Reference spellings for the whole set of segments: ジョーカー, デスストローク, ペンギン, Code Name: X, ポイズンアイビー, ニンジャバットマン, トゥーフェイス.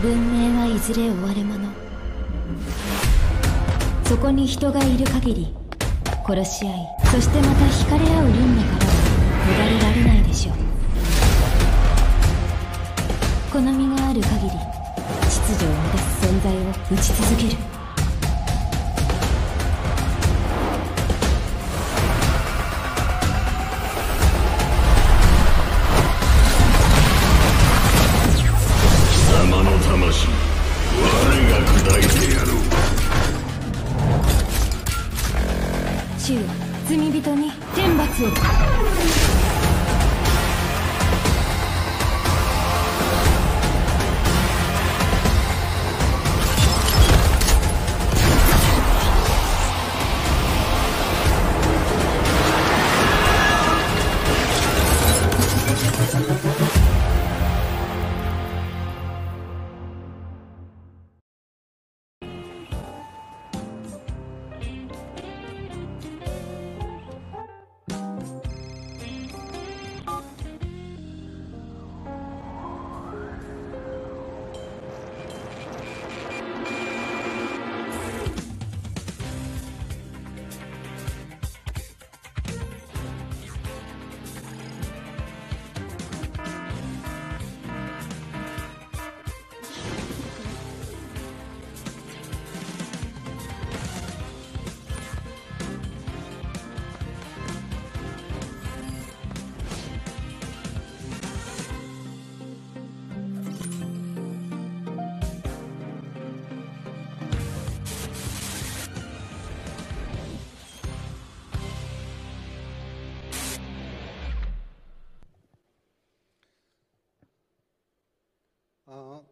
文明はいずれ終わるもの。そこに人がいる限り、殺し合い、そしてまた惹かれ合う輪廻からは逃れられないでしょう。この身がある限り、秩序を乱す存在を打ち続ける。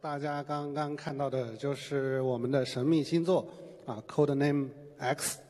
大家刚刚看到的就是我们的神秘星座啊，Code Name: X。